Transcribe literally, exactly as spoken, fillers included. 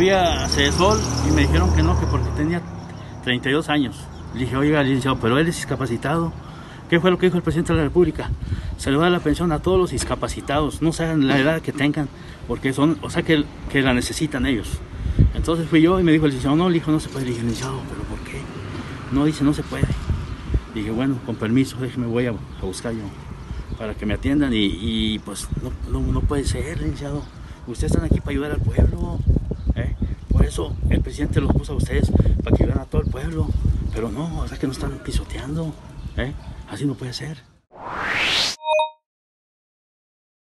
fui a CESOL y me dijeron que no, que porque tenía treinta y dos años. Le dije, oiga, licenciado, pero él es discapacitado. ¿Qué fue lo que dijo el presidente de la República? Se le va a dar la pensión a todos los discapacitados, no saben la edad que tengan, porque son, o sea, que, que la necesitan ellos. Entonces fui yo y me dijo el licenciado, no, le dijo, no se puede. Le dije, licenciado, ¿pero por qué? No, dice, no se puede. Le dije, bueno, con permiso, déjeme, voy a, a buscar yo para que me atiendan. Y, y pues, no, no, no puede ser, licenciado. Ustedes están aquí para ayudar al pueblo, ¿eh? Por eso el presidente los puso a ustedes, para que ayudan a todo el pueblo. Pero no, o sea, que no están pisoteando, ¿eh? Así no puede ser.